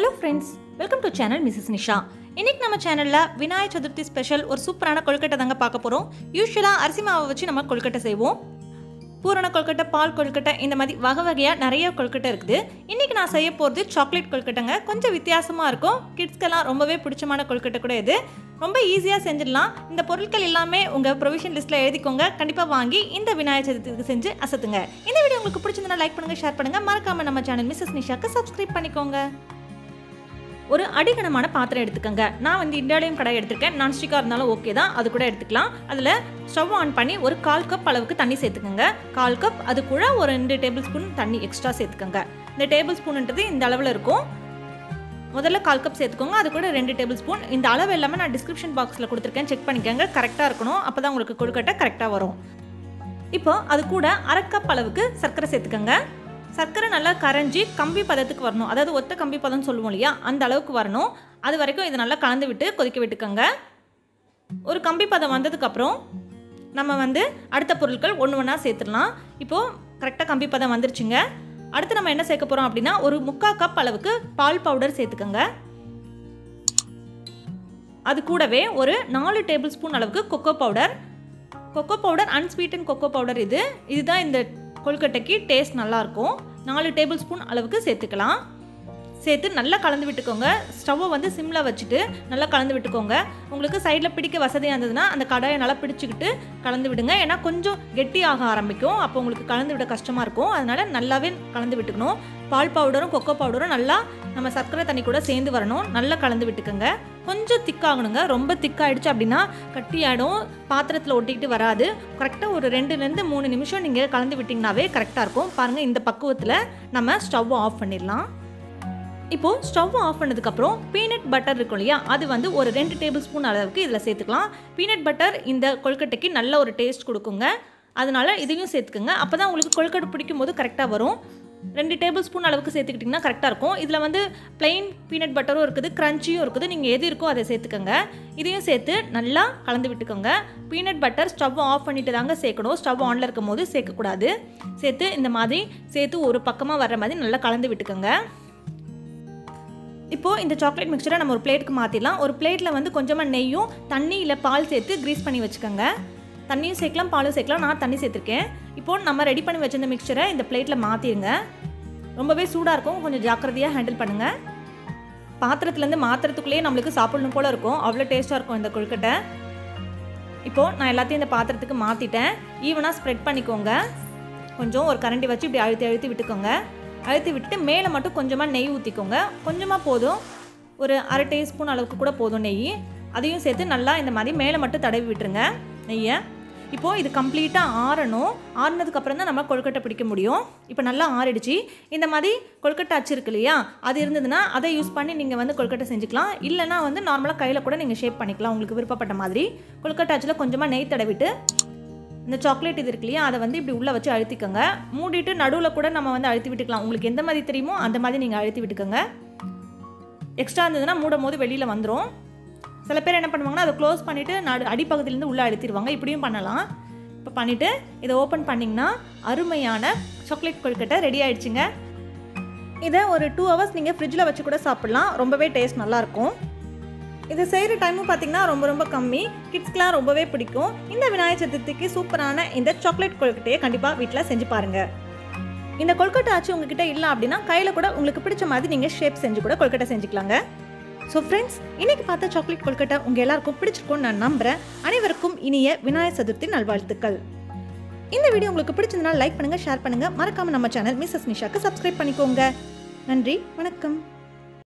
Hello friends, welcome to channel Mrs Nisha. இன்னைக்கு நம்ம சேனல்ல விநாயகர் சதுர்த்தி ஸ்பெஷல் ஒரு சூப்பரான கொழுக்கட்டை தாங்க பார்க்க போறோம்। யூசுவலா அரிசி மாவு வச்சு நம்ம கொழுக்கட்டை செய்வோம்। பூரண கொழுக்கட்டை, பால் கொழுக்கட்டை, இந்த மாதிரி வகை வகையா நிறைய கொழுக்கட்டை இருக்குது। இன்னைக்கு நான் செய்ய போறது சாக்லேட் கொழுக்கட்டைங்க। கொஞ்சம் வித்தியாசமா இருக்கும், கிட்ஸ்க்கெல்லாம் ரொம்பவே பிடிச்சமான கொழுக்கட்டை கூட இது। ரொம்ப ஈஸியா செஞ்சிடலாம்। இந்த பொருட்கள் எல்லாமே உங்க ப்ரொவிஷன் லிஸ்ட்ல எழுதிக்கோங்க। கண்டிப்பா வாங்கி இந்த விநாயகர் சதுர்த்திக்கு செஞ்சு அசத்துங்க। இந்த வீடியோ உங்களுக்கு பிடிச்சிருந்தா லைக் பண்ணுங்க, ஷேர் பண்ணுங்க। மறக்காம நம்ம சேனல் மிஸ்ஸஸ் நிஷாக்கு சப்ஸ்கிரைப் பண்ணிக்கோங்க। ஒரு அடிகனமான பாத்திரம் எடுத்துக்கோங்க। நான் வந்து இண்டாலியம் கடாய் எடுத்துருக்கேன், நான்ஸ்டிக்காக இருந்தாலும் ஓகே தான், அது கூட எடுத்துக்கலாம்। அதில் ஸ்டவ் ஆன் பண்ணி ஒரு கால் கப் அளவுக்கு தண்ணி சேர்த்துக்கோங்க। கால் கப், அது கூட ஒரு 2 டேபிள் ஸ்பூன் தண்ணி எக்ஸ்ட்ரா சேர்த்துக்கோங்க। இந்த டேபிள் ஸ்பூன்ன்றது இந்த அளவில் இருக்கும், முதல்ல கால் கப் சேர்த்துக்கோங்க, அது கூட 2 டேபிள் ஸ்பூன்। இந்த அளவு எல்லாமே நான் டிஸ்கிரிப்ஷன் பாக்ஸில் கொடுத்துருக்கேன், செக் பண்ணிக்கோங்க। கரெக்டாக இருக்கணும், அப்போ தான் உங்களுக்கு கொழுக்கட்டை கரெக்டாக வரும்। இப்போ அது கூட அரை கப் அளவுக்கு சர்க்கரை சேர்த்துக்கோங்க। சர்க்கரை நல்லா கரைஞ்சி கம்பி பதத்துக்கு வரணும், அதாவது ஒத்த கம்பி பதம்னு சொல்லுவோம் இல்லையா, அந்த அளவுக்கு வரணும்। அது வரைக்கும் இதை நல்லா கலந்து விட்டு கொதிக்க விட்டுக்கோங்க। ஒரு கம்பி பதம் வந்ததுக்கப்புறம் நம்ம வந்து அடுத்த பொருட்கள் ஒன்று ஒன்றா சேர்த்துடலாம்। இப்போது கரெக்டாக கம்பி பதம் வந்துருச்சுங்க। அடுத்து நம்ம என்ன சேர்க்க போகிறோம் அப்படின்னா, ஒரு 1/4 கப் அளவுக்கு பால் பவுடர் சேர்த்துக்கோங்க। அது கூடவே ஒரு 4 டேபிள் ஸ்பூன் அளவுக்கு cocoa powder, unsweetened cocoa powder, இதுதான் இந்த கொழுக்கட்டைக்கு டேஸ்ட் நல்லாயிருக்கும்। 4 டேபிள் ஸ்பூன் அளவுக்கு சேர்த்துக்கலாம்। சேர்த்து நல்லா கலந்து விட்டுக்கோங்க। ஸ்டவ்வை வந்து சிம்மில் வச்சுட்டு நல்லா கலந்து விட்டுக்கோங்க। உங்களுக்கு சைடில் பிடிக்க வசதியாக இருந்ததுன்னா அந்த கடாயை நல்லா பிடிச்சிக்கிட்டு கலந்து விடுங்க, ஏன்னா கொஞ்சம் கெட்டியாக ஆரம்பிக்கும், அப்போ உங்களுக்கு கலந்து விட கஷ்டமாக இருக்கும்। அதனால் நல்லாவே கலந்து விட்டுக்கணும்। பால் பவுடரும் கொக்கோ பவுடரும் நல்லா நம்ம சர்க்கரை தண்ணி கூட சேர்ந்து வரணும்। நல்லா கலந்து விட்டுக்கோங்க। கொஞ்சம் திக்காகணுங்க, ரொம்ப திக்காகிடுச்சு அப்படின்னா கட்டியாடும், பாத்திரத்தில் ஒட்டிக்கிட்டு வராது। கரெக்டாக ஒரு 2-3 நிமிஷம் நீங்கள் கலந்து விட்டிங்கனாவே கரெக்டாக இருக்கும்। பாருங்கள், இந்த பக்குவத்தில் நம்ம ஸ்டவ்வை ஆஃப் பண்ணிடலாம்। இப்போது ஸ்டவ் ஆஃப் பண்ணதுக்கப்புறம் பீனட் பட்டர் இருக்கும் இல்லையா, அது வந்து ஒரு 2 டேபிள் ஸ்பூன் அளவுக்கு இதில் சேர்த்துக்கலாம்। பீனட் பட்டர் இந்த கொழுக்கட்டைக்கு நல்ல ஒரு டேஸ்ட் கொடுக்குங்க, அதனால் இதையும் சேர்த்துக்குங்க। அப்போ தான் உங்களுக்கு கொழுக்கட்டை பிடிக்கும் போது கரெக்டாக வரும்। 2 டேபிள் ஸ்பூன் அளவுக்கு சேர்த்துக்கிட்டிங்கன்னா கரெக்டாக இருக்கும்। இதில் வந்து பிளெயின் பீனட் பட்டரும் இருக்குது, க்ரன்ச்சியும் இருக்குது, நீங்கள் எது இருக்கோ அதை சேர்த்துக்கோங்க। இதையும் சேர்த்து நல்லா கலந்து விட்டுக்கோங்க। பீனட் பட்டர் ஸ்டவ் ஆஃப் பண்ணிட்டு தாங்க சேர்க்கணும், ஸ்டவ் ஆனில் இருக்கும் போது சேர்க்கக்கூடாது। சேர்த்து இந்த மாதிரி சேர்த்து ஒரு பக்கமாக வர்ற மாதிரி நல்லா கலந்து விட்டுக்கோங்க। இப்போது இந்த சாக்லேட் மிக்சரை நம்ம ஒரு பிளேட்டுக்கு மாற்றிடலாம்। ஒரு பிளேட்டில் வந்து கொஞ்சமாக நெய்யும் தண்ணி இல்லை பால் சேர்த்து க்ரீஸ் பண்ணி வச்சுக்கோங்க। தண்ணியும் சேர்க்கலாம், பாலும் சேர்க்கலாம், நான் தண்ணி சேர்த்துருக்கேன்। இப்போது நம்ம ரெடி பண்ணி வச்சிருந்த மிக்சரை இந்த பிளேட்டில் மாற்றிடுங்க। ரொம்பவே சூடாக இருக்கும், கொஞ்சம் ஜாக்கிரதையாக ஹேண்டில் பண்ணுங்கள்। பாத்திரத்துலேருந்து மாத்திரத்துக்குள்ளேயே நம்மளுக்கு சாப்பிடணும் போல் இருக்கும், அவ்வளோ டேஸ்ட்டாக இருக்கும் இந்த கொழுக்கட்டை। இப்போது நான் எல்லாத்தையும் இந்த பாத்திரத்துக்கு மாற்றிட்டேன்। ஈவனாக ஸ்ப்ரெட் பண்ணிக்கோங்க। கொஞ்சம் ஒரு கரண்டி வச்சு இப்படி அழுத்தி அழுத்தி விட்டுக்கோங்க। அழுத்தி விட்டுட்டு மேலே மட்டும் கொஞ்சமாக நெய் ஊற்றிக்கோங்க। கொஞ்சமாக போதும், ஒரு அரை டீஸ்பூன் அளவுக்கு கூட போதும் நெய்। அதையும் சேர்த்து நல்லா இந்த மாதிரி மேலே மட்டும் தடவி விட்டுருங்க நெய்யை। இப்போது இது கம்ப்ளீட்டாக ஆறணும், ஆறினதுக்கப்புறம் தான் நம்ம கொழுக்கட்டை பிடிக்க முடியும்। இப்போ நல்லா ஆறிடுச்சு। இந்த மாதிரி கொழுக்கட்டை அச்சு இருக்கு இல்லையா, அது இருந்ததுன்னா அதை யூஸ் பண்ணி நீங்கள் வந்து கொழுக்கட்டை செஞ்சுக்கலாம், இல்லைனா வந்து நார்மலாக கையில் கூட நீங்கள் ஷேப் பண்ணிக்கலாம், உங்களுக்கு விருப்பப்பட்ட மாதிரி। கொழுக்கட்டை அச்சில் கொஞ்சமாக நெய் தடவிட்டு இந்த சாக்லேட் இது இருக்கு இல்லையா, அதை வந்து இப்படி உள்ளே வச்சு அழுத்திக்கோங்க। மூடிட்டு நடுவில் கூட நம்ம வந்து அழுத்தி விட்டுக்கலாம், உங்களுக்கு எந்த மாதிரி தெரியுமோ அந்த மாதிரி நீங்கள் அழுத்தி விட்டுக்கோங்க। எக்ஸ்ட்ரா இருந்ததுன்னா மூடும் போது வெளியில் வந்துடும்। சில பேர் என்ன பண்ணுவாங்கன்னா அதை க்ளோஸ் பண்ணிவிட்டு அடிப்பகுதியிலேருந்து உள்ளே அழுத்திடுவாங்க, இப்படியும் பண்ணலாம்। இப்போ பண்ணிவிட்டு இதை ஓப்பன் பண்ணிங்கன்னா அருமையான சாக்லேட் கொழுக்கட்டை ரெடி ஆகிடுச்சுங்க। இதை ஒரு 2 ஹவர்ஸ் நீங்கள் ஃப்ரிட்ஜில் வச்சு கூட சாப்பிட்லாம், ரொம்பவே டேஸ்ட் நல்லாயிருக்கும்। இது செய்கிற டைமும் பார்த்திங்கன்னா ரொம்ப ரொம்ப கம்மி, கிட்ஸ்க்கெலாம் ரொம்பவே பிடிக்கும்। இந்த விநாயகர் சதுர்த்திக்கு சூப்பரான இந்த சாக்லேட் கொழுக்கட்டையை கண்டிப்பாக வீட்டில் செஞ்சு பாருங்கள்। இந்த கொழுக்கட்டை ஆச்சு உங்ககிட்ட இல்லை அப்படின்னா கையில் கூட உங்களுக்கு பிடிச்ச மாதிரி நீங்கள் ஷேப் செஞ்சு கூட கொழுக்கட்டை செஞ்சுக்கலாங்க। ஸோ ஃப்ரெண்ட்ஸ், இன்றைக்கி பார்த்த சாக்லேட் கொழுக்கட்டை உங்கள் எல்லாருக்கும் பிடிச்சிருக்கும்னு நான் நம்புகிறேன்। அனைவருக்கும் இனிய விநாயகர் சதுர்த்தி நல்வாழ்த்துக்கள்। இந்த வீடியோ உங்களுக்கு பிடிச்சதுனால் லைக் பண்ணுங்கள், ஷேர் பண்ணுங்கள்। மறக்காமல் நம்ம சேனல் மிஸ்ஸஸ் நிஷாக்கு சப்ஸ்கிரைப் பண்ணிக்கோங்க। நன்றி, வணக்கம்।